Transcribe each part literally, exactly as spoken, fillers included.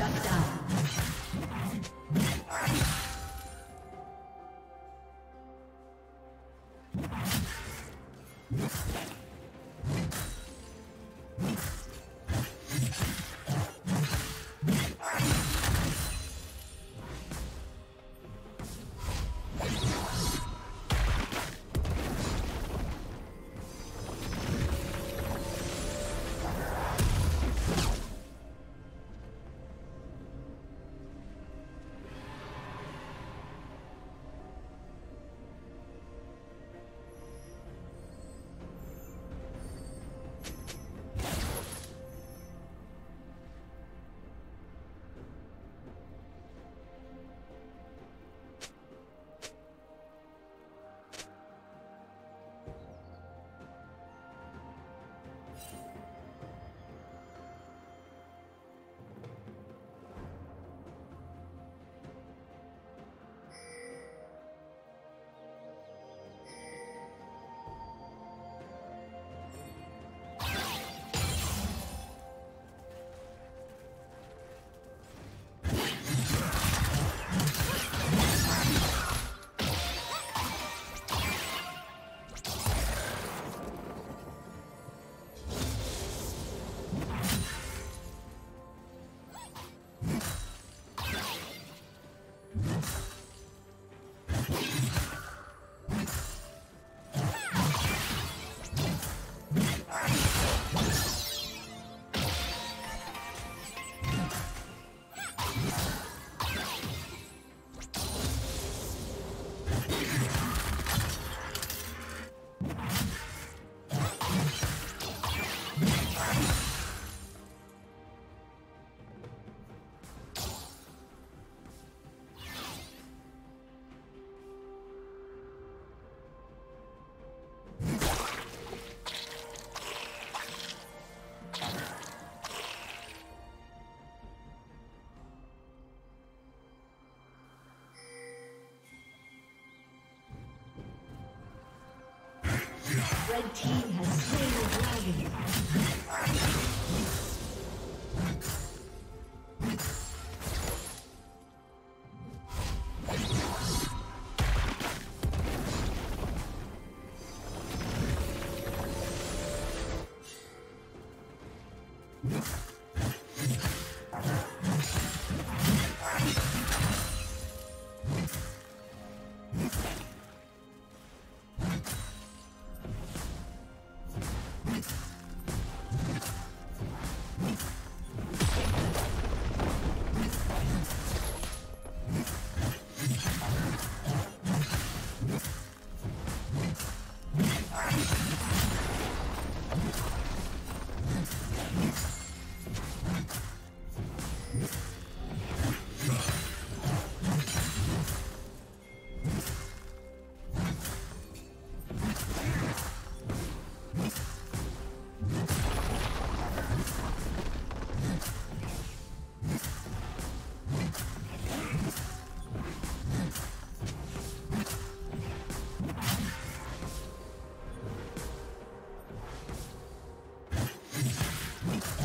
Shut down. Red team has slain the dragon. Let's go.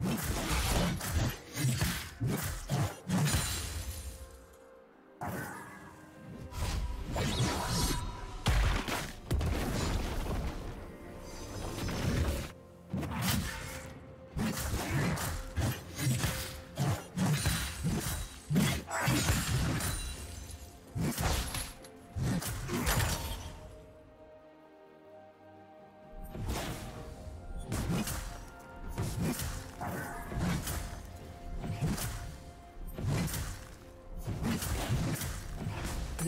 Blue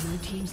Blue team's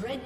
Red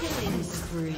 Killing spree.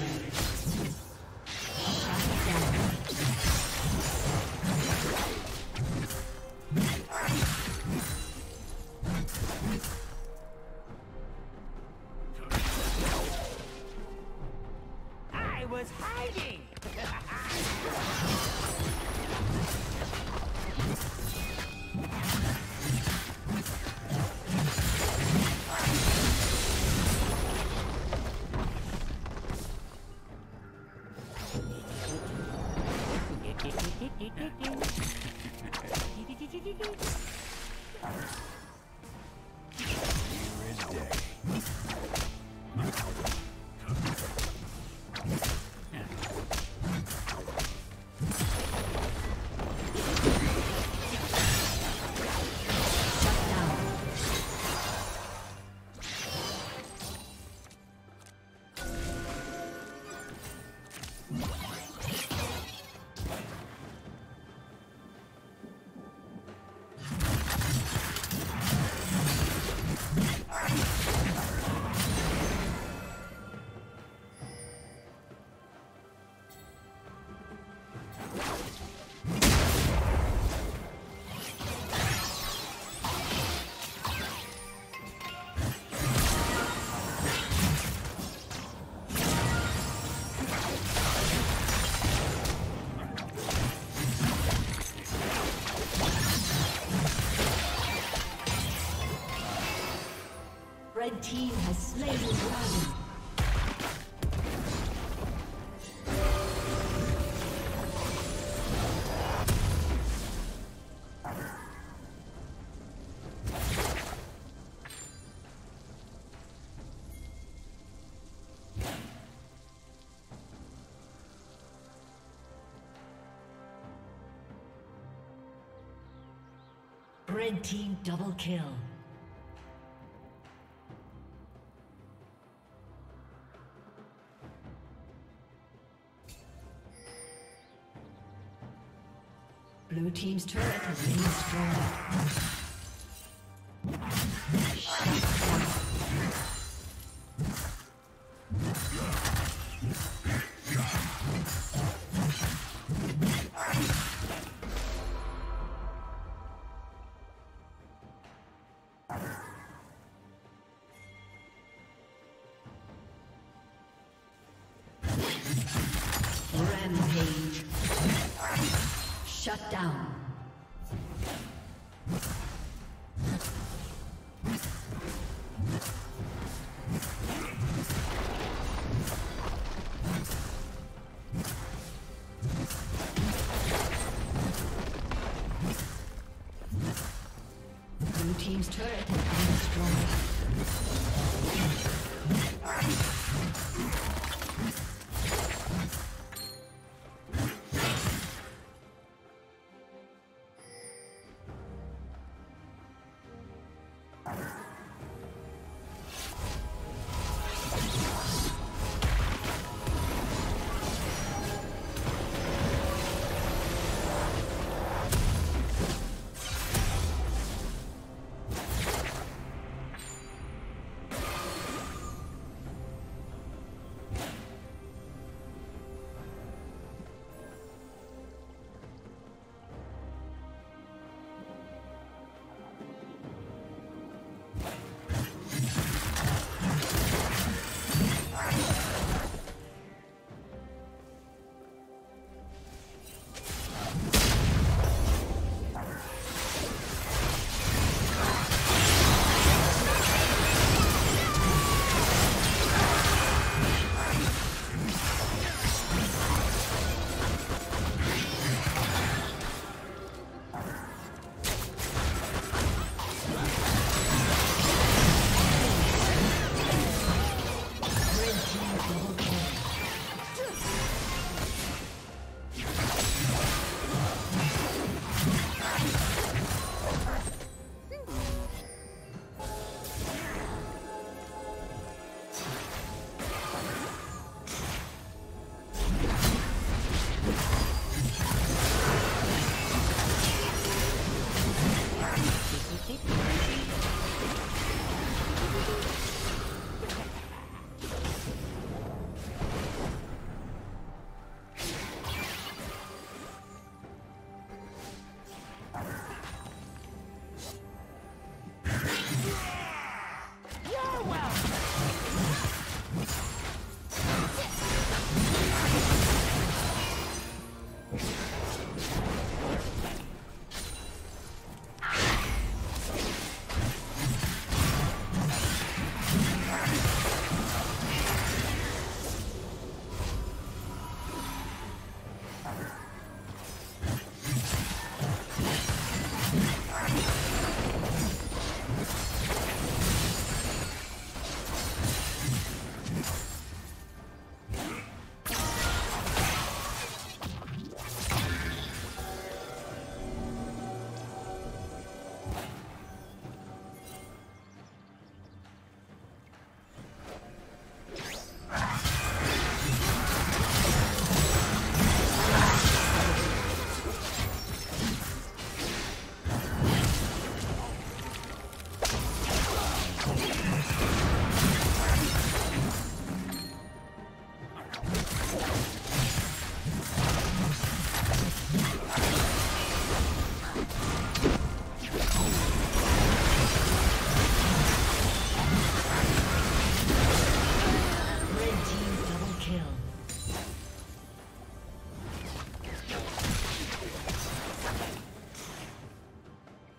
Red team has slain the dragon. Red team double kill. Blue team's turret has been destroyed. Team's turret has been destroyed.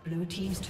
Blue team's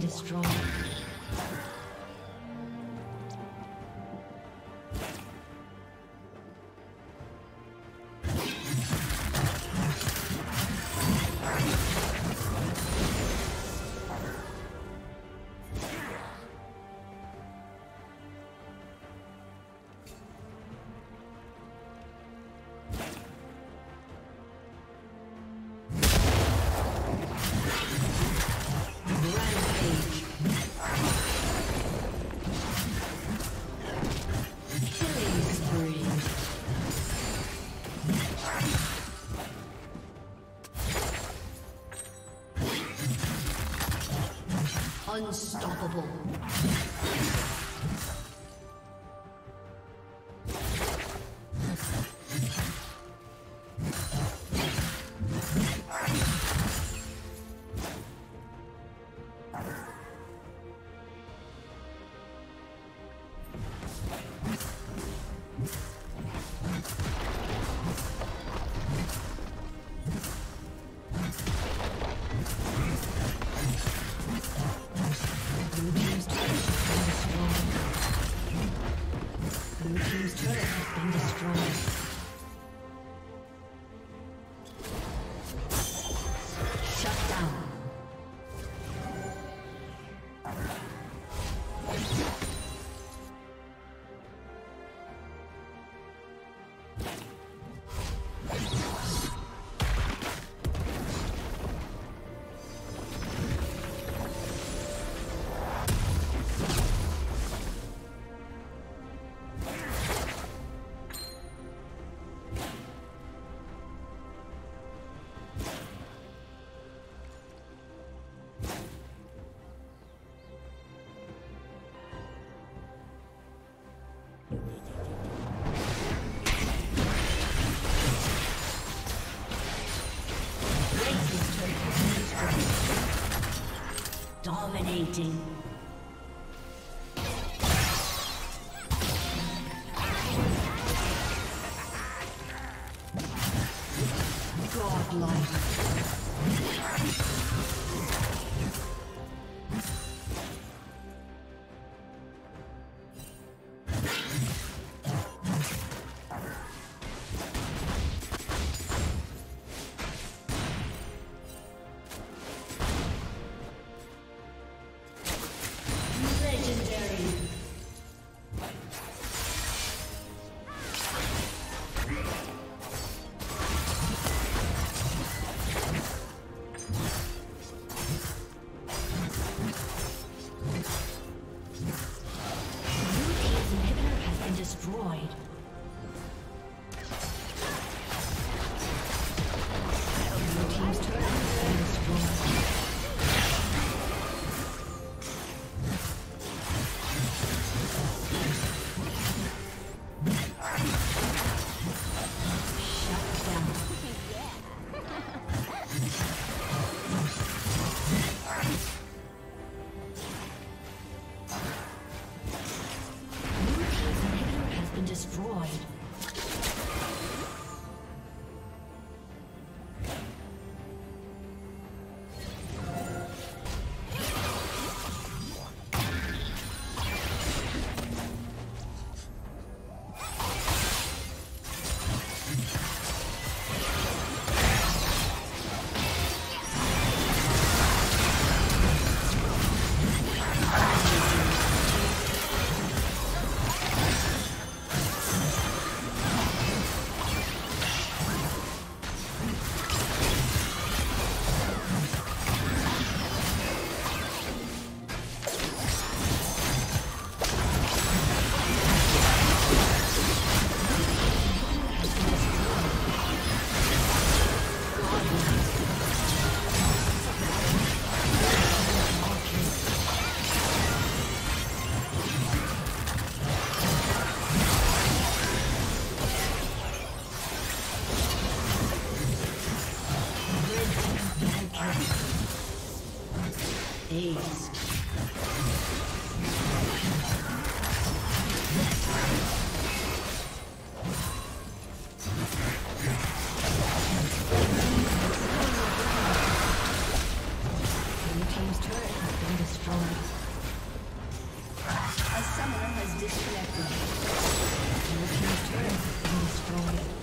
destroyed. Unstoppable. Dominating. Destroy. Disconnected. Your team's turret has been destroyed.